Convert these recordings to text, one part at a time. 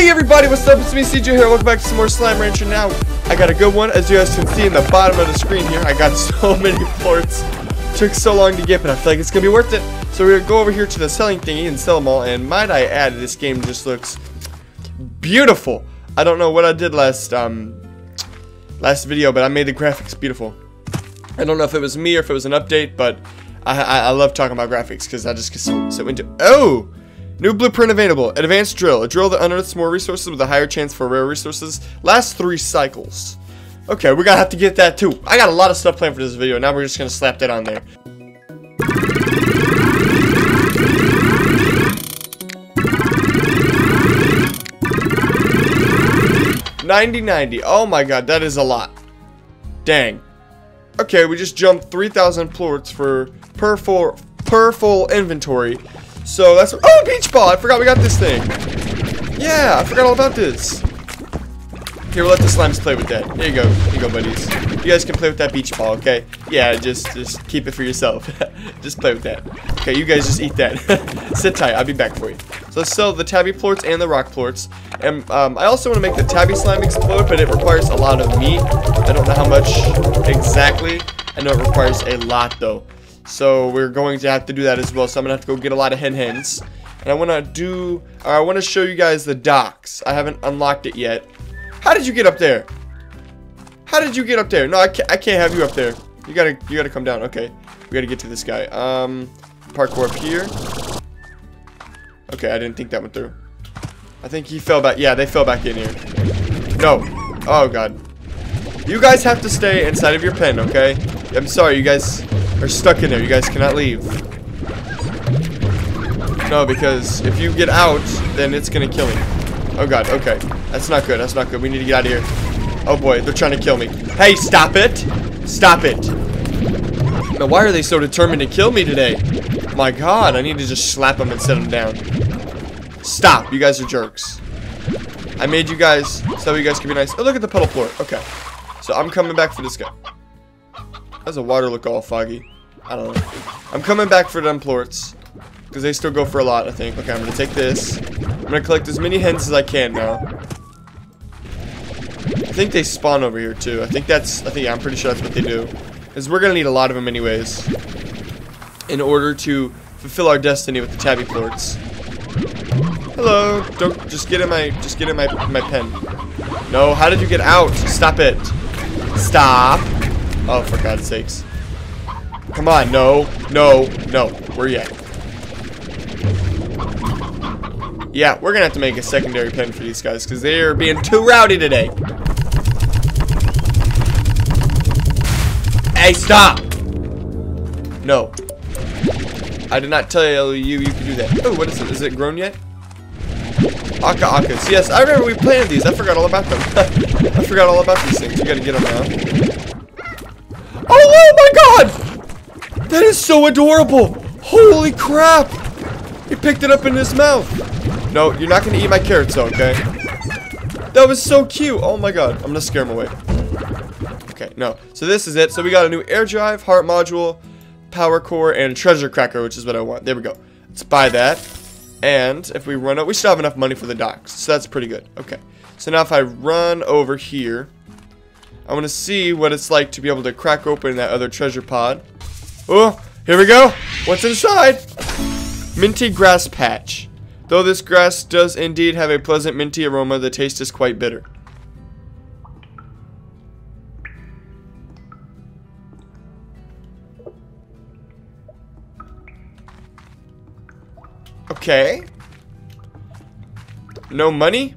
Hey everybody, what's up? It's me, CJ here. Welcome back to some more Slime Rancher. Now, I got a good one. As you guys can see in the bottom of the screen here, I got so many plorts. Took so long to get, but I feel like it's going to be worth it. So we're going to go over here to the selling thingy and sell them all. And might I add, this game just looks beautiful. I don't know what I did last video, but I made the graphics beautiful. I don't know if it was me or if it was an update, but I love talking about graphics because I just get so into... Oh! New blueprint available. Advanced drill. A drill that unearths more resources with a higher chance for rare resources. Last 3 cycles. Okay, we're gonna have to get that too. I got a lot of stuff planned for this video. Now we're just gonna slap that on there. $90.90. Oh my god, that is a lot. Dang. Okay, we just jumped 3,000 plorts per full inventory. So that's... Oh, beach ball! I forgot we got this thing. Yeah, I forgot all about this. Here, we'll let the slimes play with that. There you go. Here you go, buddies. You guys can play with that beach ball, okay? Yeah, just keep it for yourself. Just play with that. Okay, you guys just eat that. Sit tight. I'll be back for you. So let's sell the tabby plorts and the rock plorts. And I also want to make the tabby slime explode, but it requires a lot of meat. I don't know how much exactly. I know it requires a lot, though. So we're going to have to do that as well. So I'm gonna have to go get a lot of hens, and I want to show you guys the docks. I haven't unlocked it yet. How did you get up there? How did you get up there? No, I can't have you up there. You gotta come down. Okay, we gotta get to this guy. Parkour up here. Okay, I didn't think that went through. I think he fell back. Yeah, they fell back in here. No. Oh god. You guys have to stay inside of your pen, okay? I'm sorry, you guys are stuck in there. You guys cannot leave. No, because if you get out, then it's gonna kill me. Oh god, okay. That's not good. That's not good. We need to get out of here. Oh boy, they're trying to kill me. Hey, stop it! Stop it! Now why are they so determined to kill me today? My god, I need to just slap them and set them down. Stop! You guys are jerks. I made you guys so you guys can be nice. Oh, look at the puddle floor. Okay. So I'm coming back for this guy. How's the water look all foggy? I don't know. I'm coming back for them plorts. Because they still go for a lot, I think. Okay, I'm going to take this. I'm going to collect as many hens as I can now. I think they spawn over here, too. Yeah, I'm pretty sure that's what they do. Because we're going to need a lot of them anyways. In order to fulfill our destiny with the tabby plorts. Hello. Don't... Just get in my pen. No, how did you get out? Stop it. Stop. Oh, for God's sakes. Come on, no, no, no. Where you at? Yeah, we're gonna have to make a secondary pen for these guys because they're being too rowdy today. Hey, stop! No. I did not tell you could do that. Oh, what is it? Is it grown yet? Aka Akas. Yes, I remember we planted these. I forgot all about them. I forgot all about these things. You gotta get them now. Oh my god! That is so adorable! Holy crap! He picked it up in his mouth! No, you're not gonna eat my carrots though, okay? That was so cute! Oh my god, I'm gonna scare him away. Okay, no. So this is it. So we got a new air drive, heart module, power core, and treasure cracker, which is what I want. There we go. Let's buy that. And if we run out, we still have enough money for the docks. So that's pretty good. Okay. So now if I run over here... I want to see what it's like to be able to crack open that other treasure pod. Oh, here we go. What's inside? Minty grass patch. Though this grass does indeed have a pleasant minty aroma, the taste is quite bitter. Okay. No money?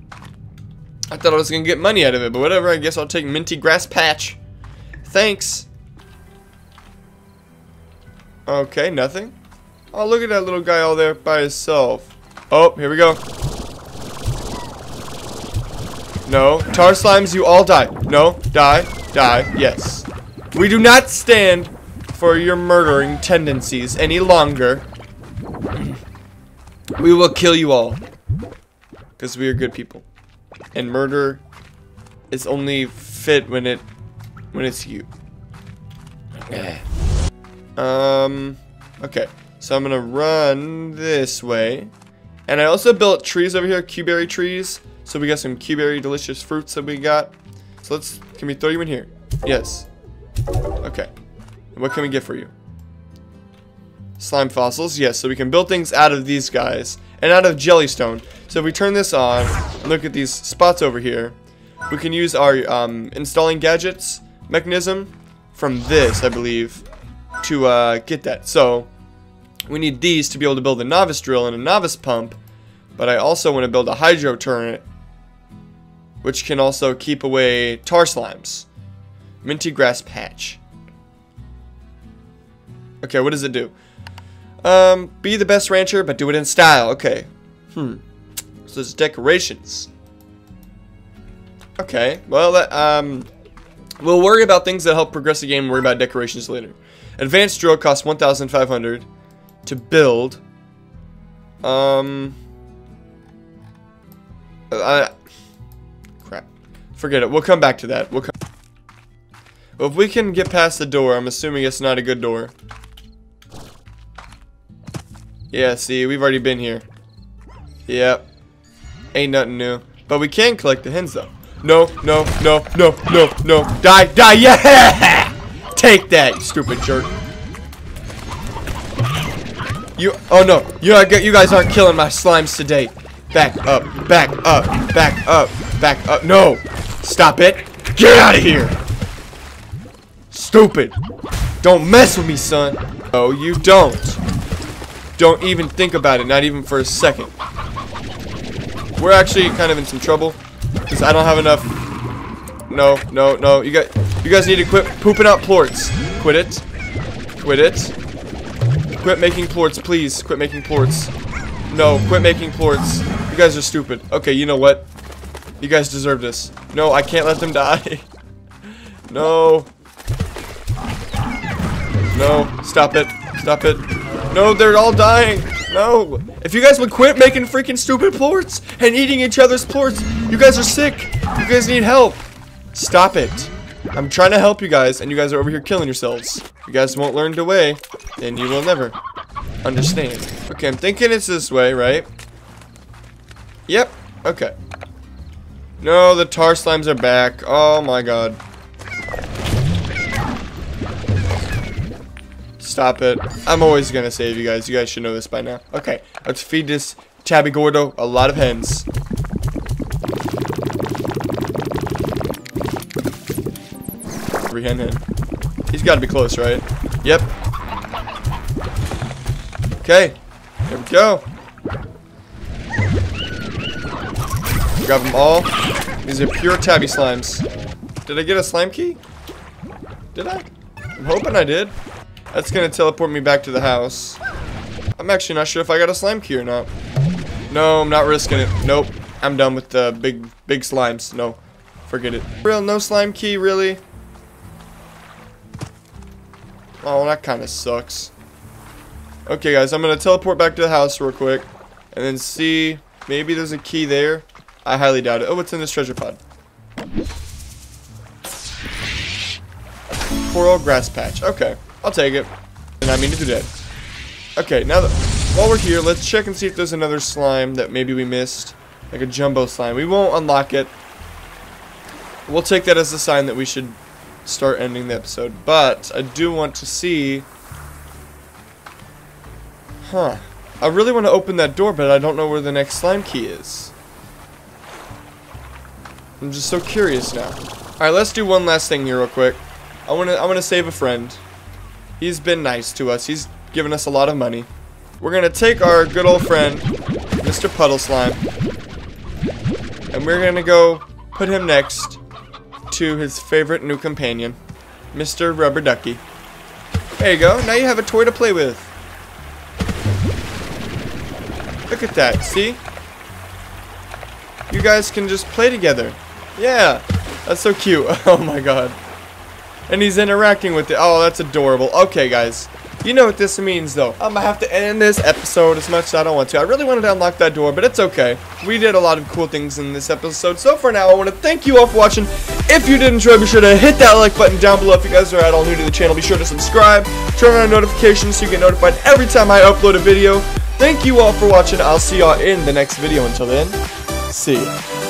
I thought I was going to get money out of it, but whatever, I guess I'll take minty grass patch. Thanks. Okay, nothing. Oh, look at that little guy all there by himself. Oh, here we go. No. Tar slimes, you all die. No. Die. Die. Yes. We do not stand for your murdering tendencies any longer. We will kill you all. Because we are good people. And murder is only fit when it's you. Okay. So I'm gonna run this way, and I also built trees over here, Q-berry trees, So we got some Q-berry delicious fruits that we got. So let's, can we throw you in here? Yes. Okay. And what can we get for you? Slime fossils, yes. So we can build things out of these guys and out of jellystone. So if we turn this on and look at these spots over here, we can use our installing gadgets mechanism from this, I believe, to get that. So we need these to be able to build a novice drill and a novice pump, but I also want to build a hydro turret, which can also keep away tar slimes. Minty grass patch. Okay, what does it do? Be the best rancher, but do it in style. Okay. So there's decorations. Okay, well, we'll worry about things that help progress the game and worry about decorations later. Advanced drill costs 1,500 to build. Crap. Forget it. We'll come back to that. Well, if we can get past the door, I'm assuming it's not a good door. Yeah, see, we've already been here. Yep. Ain't nothing new. But we can collect the hens, though. No, no, no, no, no, no. Die, die, yeah! Take that, you stupid jerk. Oh no, you guys aren't killing my slimes today. Back up, back up, back up, back up. No, stop it. Get out of here. Stupid. Don't mess with me, son. Oh, you don't. Don't even think about it, not even for a second. We're actually kind of in some trouble. Because I don't have enough. No, no, no. You guys need to quit pooping out plorts. Quit it. Quit it. Quit making plorts, please. Quit making plorts. No, quit making plorts. You guys are stupid. Okay, you know what? You guys deserve this. No, I can't let them die. No. No. Stop it. Stop it. No, they're all dying. No. If you guys would quit making freaking stupid plorts and eating each other's plorts, you guys are sick. You guys need help. Stop it. I'm trying to help you guys, and you guys are over here killing yourselves. If you guys won't learn to weigh, then you will never understand. Okay, I'm thinking it's this way, right? Yep. Okay. No, the tar slimes are back. Oh my god. Stop it. I'm always gonna save you guys. You guys should know this by now. Okay, let's feed this Tabby Gordo a lot of hens. Every hen. He's gotta be close, right? Yep. Okay, there we go. Grab them all. These are pure tabby slimes. Did I get a slime key? Did I? I'm hoping I did. That's gonna teleport me back to the house. I'm actually not sure if I got a slime key or not. No, I'm not risking it. Nope. I'm done with the big slimes. No. Forget it. Real no slime key, really? Oh, that kinda sucks. Okay, guys, I'm gonna teleport back to the house real quick. And then see, maybe there's a key there. I highly doubt it. Oh, it's in this treasure pod. Poor old grass patch. Okay. I'll take it. And I mean to do that. Okay, now that while we're here, let's check and see if there's another slime that maybe we missed. Like a jumbo slime. We won't unlock it. We'll take that as a sign that we should start ending the episode. But I do want to see. Huh. I really want to open that door, but I don't know where the next slime key is. I'm just so curious now. Alright, let's do one last thing here real quick. I wanna save a friend. He's been nice to us. He's given us a lot of money. We're going to take our good old friend, Mr. Puddle Slime, and we're going to go put him next to his favorite new companion, Mr. Rubber Ducky. There you go. Now you have a toy to play with. Look at that. See? You guys can just play together. Yeah. That's so cute. Oh my god. And he's interacting with it. Oh, that's adorable. Okay, guys. You know what this means, though. I'm going to have to end this episode as much as I don't want to. I really wanted to unlock that door, but it's okay. We did a lot of cool things in this episode. So for now, I want to thank you all for watching. If you did enjoy, be sure to hit that like button down below. If you guys are at all new to the channel, be sure to subscribe. Turn on notifications so you get notified every time I upload a video. Thank you all for watching. I'll see y'all in the next video. Until then, see ya.